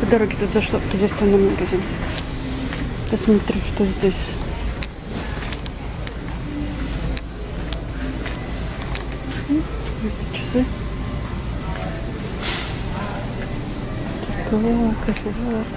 По дороге тут зашла в хозяйственный магазин. Посмотрю, что здесь. Часы. Такого, кофеварка.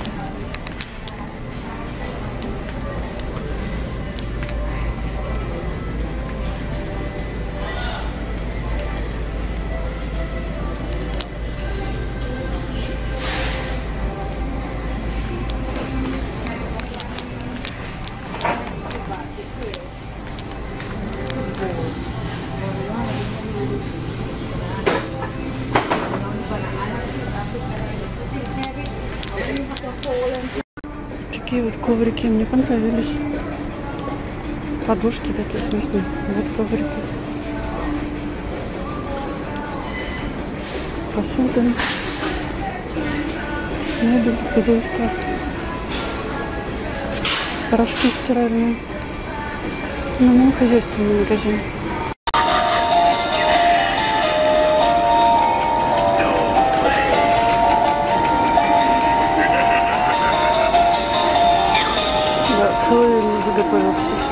Такие вот коврики мне понравились. Подушки такие смешные. Вот коврики. Посуда. Мебель, хозяйство. Порошки стиральные. На мой хозяйственный магазин. Кто заготовился?